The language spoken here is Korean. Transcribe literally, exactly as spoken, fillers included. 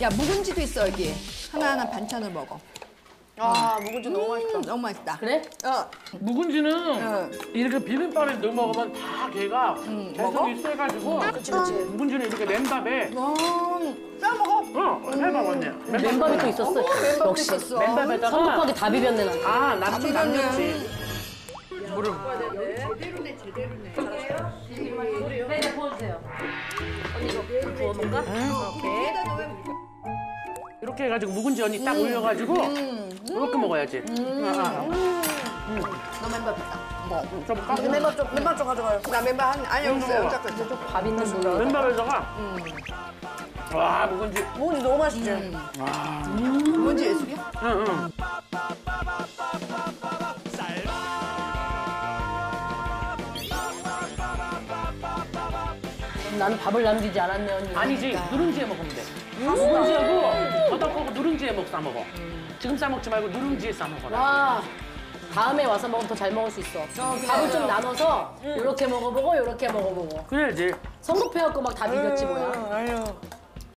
야, 묵은지도 있어, 여기. 하나하나 반찬을 먹어. 아, 어. 묵은지 너무 맛있다. 음, 너무 맛있다. 그래? 어. 묵은지는 어. 이렇게 비빔밥에 넣어 먹으면 다 걔가 음, 배속이 세가지고. 음, 그치, 그치. 묵은지는 이렇게 맨밥에. 음, 싸 먹어? 어, 해봐, 언니. 음. 맨밥이 또 있었어. 어머, 맨밥도 역시. 있었어. 맨밥에다가. 성급하게 다 비볐네, 난. 아, 나도 남겼지. 물을. 제대로네, 제대로네. 그래요? 네, 네, 부어주세요. 언니, 이거 부어놓을까? 오케이. 이렇게 해가지고 묵은지 언니 딱 음. 올려가지고 음. 이렇게 음. 먹어야지. 음. 아. 음. 음. 너 맨밥 있다. 뭐? 줘볼까? 음. 맨밥 좀, 맨밥 좀 가져가요. 나 맨밥 한, 아니, 없어요. 밥 있는 거. 맨밥에다가. 음. 와, 묵은지. 묵은지 너무 맛있지? 음. 와. 음. 묵은지 예술이야? 응, 응. 음. 나는 밥을 남기지 않았네, 언니. 아니지, 그러니까. 누룽지에 먹으면 돼. 누룽지하고 버덕하고 누룽지에 먹 싸 먹어. 음. 지금 싸 먹지 말고 누룽지에 싸 먹어라. 와, 다음에 와서 먹으면 더 잘 먹을 수 있어. 어, 밥을 좀 나눠서 음. 이렇게 먹어보고 이렇게 먹어보고. 그래야지. 성급해갖고 막 다 비볐지 뭐야. 아유.